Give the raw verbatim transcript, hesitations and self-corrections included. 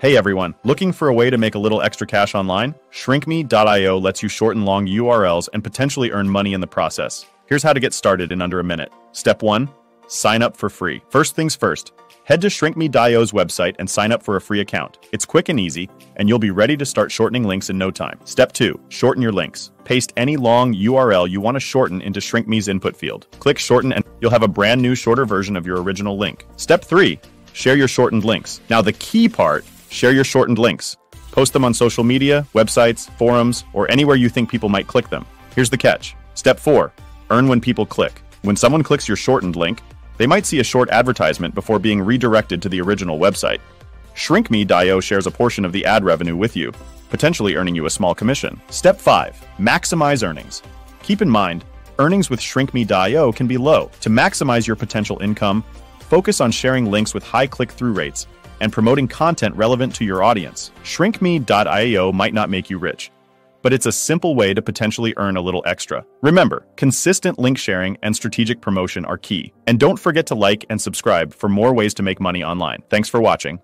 Hey everyone, looking for a way to make a little extra cash online? Shrinkme dot i o lets you short and long U R Ls and potentially earn money in the process. Here's how to get started in under a minute. Step one. Sign up for free. First things first, head to Shrinkme dot i o's website and sign up for a free account. It's quick and easy, and you'll be ready to start shortening links in no time. Step two. Shorten your links. Paste any long U R L you want to shorten into Shrinkme's input field. Click Shorten and you'll have a brand new, shorter version of your original link. Step three. Share your shortened links. Now the key part. Share your shortened links. Post them on social media, websites, forums, or anywhere you think people might click them. Here's the catch. Step four. Earn when people click. When someone clicks your shortened link, they might see a short advertisement before being redirected to the original website. Shrinkme dot i o shares a portion of the ad revenue with you, potentially earning you a small commission. Step five. Maximize earnings. Keep in mind, earnings with Shrinkme dot i o can be low. To maximize your potential income, focus on sharing links with high click-through rates and promoting content relevant to your audience. Shrinkme dot i o might not make you rich, but it's a simple way to potentially earn a little extra. Remember, consistent link sharing and strategic promotion are key. And don't forget to like and subscribe for more ways to make money online. Thanks for watching.